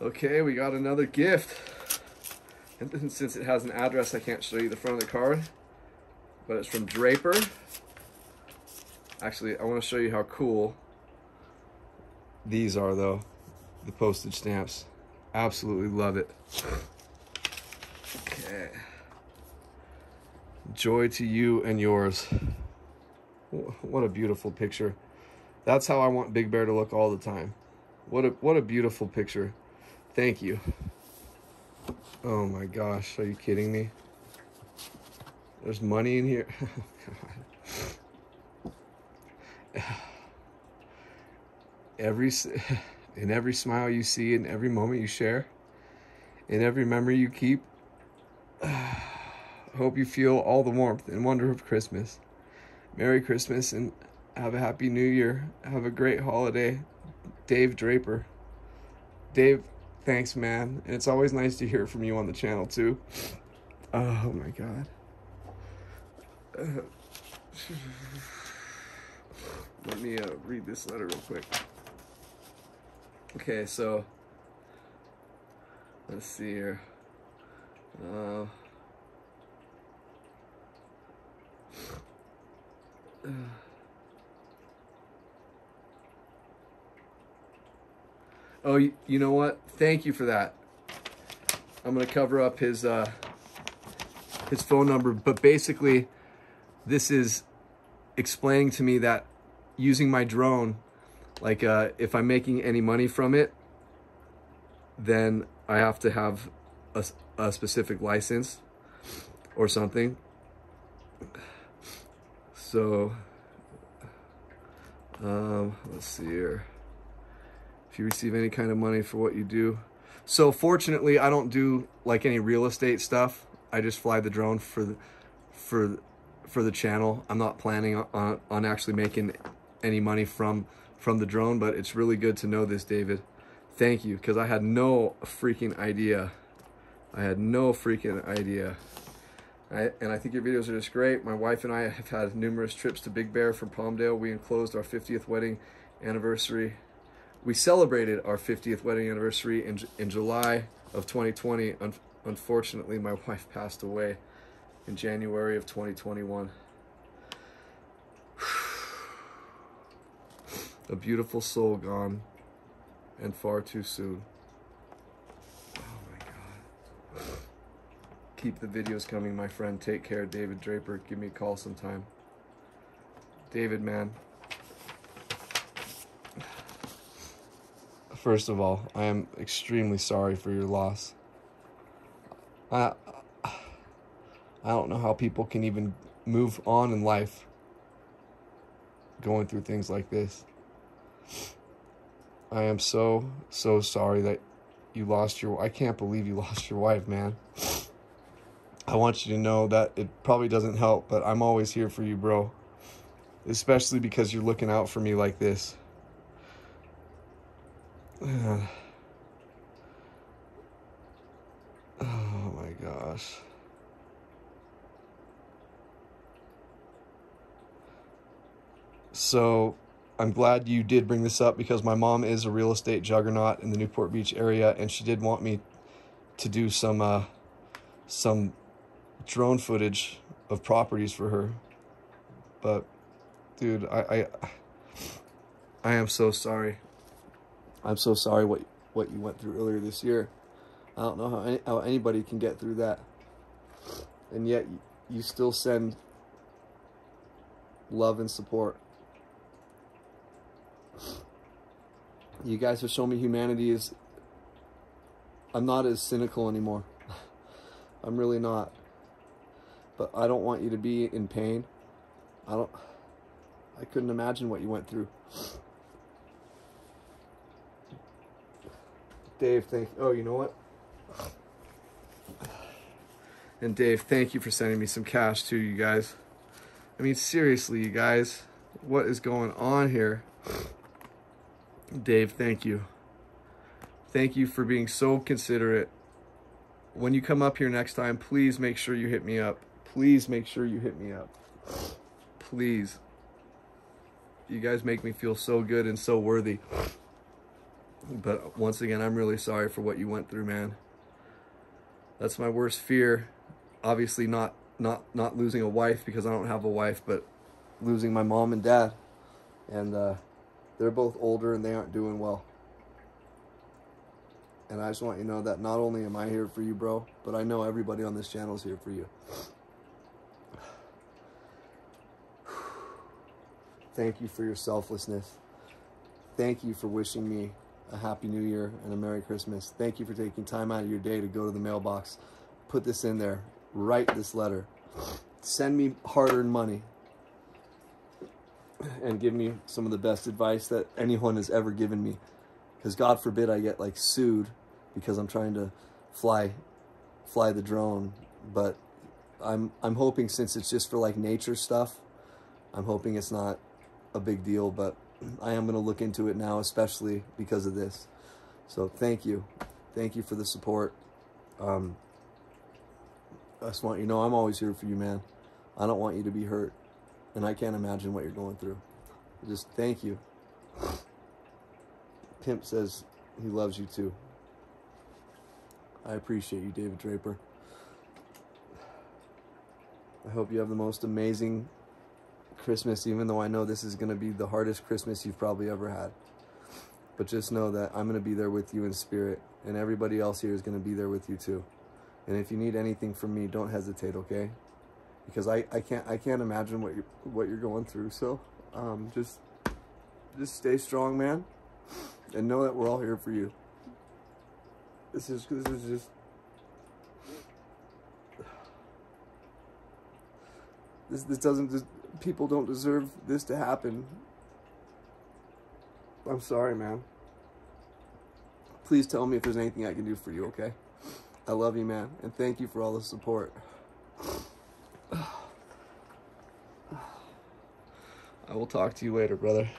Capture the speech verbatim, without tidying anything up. Okay, we got another gift. And since it has an address, I can't show you the front of the card, but it's from Draper. Actually, I want to show you how cool these are though, the postage stamps. Absolutely love it. Okay. Joy to you and yours. What a beautiful picture. That's how I want Big Bear to look all the time. What a, what a beautiful picture. Thank you. Oh my gosh, are you kidding me? There's money in here. God. Every, in every smile you see, in every moment you share, in every memory you keep, hope you feel all the warmth and wonder of Christmas. Merry Christmas and have a happy new year. Have a great holiday. Dave Draper. Dave, thanks, man. And it's always nice to hear from you on the channel, too. Oh, my God. Uh, let me uh, read this letter real quick. Okay, so let's see here. Uh, Uh, oh, you, you know what? Thank you for that. I'm gonna cover up his uh, his phone number, but basically, this is explaining to me that using my drone, like uh, if I'm making any money from it, then I have to have a, a specific license or something. So, um, let's see here. If you receive any kind of money for what you do. So fortunately, I don't do like any real estate stuff. I just fly the drone for the, for, for the channel. I'm not planning on, on actually making any money from, from the drone, but it's really good to know this, David. Thank you. 'Cause I had no freaking idea. I had no freaking idea. I, and I think your videos are just great. My wife and I have had numerous trips to Big Bear from Palmdale. We enclosed our fiftieth wedding anniversary. We celebrated our fiftieth wedding anniversary in, in July of twenty twenty. Un unfortunately, my wife passed away in January of twenty twenty-one. A beautiful soul gone, and far too soon. Keep the videos coming, my friend. Take care, David Draper. Give me a call sometime. David, man. First of all, I am extremely sorry for your loss. I, I don't know how people can even move on in life going through things like this. I am so, so sorry that you lost your... I can't believe you lost your wife, man. I want you to know that it probably doesn't help, but I'm always here for you, bro. Especially because you're looking out for me like this. Oh my gosh. So, I'm glad you did bring this up because my mom is a real estate juggernaut in the Newport Beach area, and she did want me to do some, uh, some... drone footage of properties for her. But dude, I, I I am so sorry. I'm so sorry what what you went through earlier this year. I don't know how, any, how anybody can get through that, and yet you, you still send love and support. You guys have shown me humanity is... I'm not as cynical anymore. I'm really not. But I don't want you to be in pain. I don't, I couldn't imagine what you went through. Dave, thank, oh, you know what? And Dave, thank you for sending me some cash too, you guys. I mean, seriously, you guys, what is going on here? Dave, thank you. Thank you for being so considerate. When you come up here next time, please make sure you hit me up. Please make sure you hit me up. Please. You guys make me feel so good and so worthy. But once again, I'm really sorry for what you went through, man. That's my worst fear. Obviously not not not losing a wife, because I don't have a wife, but losing my mom and dad. And uh, they're both older and they aren't doing well. And I just want you to know that not only am I here for you, bro, but I know everybody on this channel is here for you. Thank you for your selflessness. Thank you for wishing me a Happy New Year and a Merry Christmas. Thank you for taking time out of your day to go to the mailbox, put this in there, write this letter, send me hard-earned money, and give me some of the best advice that anyone has ever given me. Because God forbid I get like sued because I'm trying to fly fly the drone. But I'm, I'm hoping, since it's just for like nature stuff, I'm hoping it's not a big deal, but I am going to look into it now, especially because of this. So thank you. Thank you for the support. Um, I just want you to know I'm always here for you, man. I don't want you to be hurt, and I can't imagine what you're going through. Just thank you. Pimp says he loves you too. I appreciate you, David Draper. I hope you have the most amazing Christmas, even though I know this is going to be the hardest Christmas you've probably ever had. But just know that I'm going to be there with you in spirit, and everybody else here is going to be there with you too. And if you need anything from me, don't hesitate, okay? Because I, I can't I can't imagine what you're, what you're going through. So um, just just stay strong, man. And know that we're all here for you. This is, this is just... This, this doesn't... This, people don't deserve this to happen. I'm sorry, man. Please tell me if there's anything I can do for you, okay? I love you, man. And thank you for all the support. I will talk to you later, brother.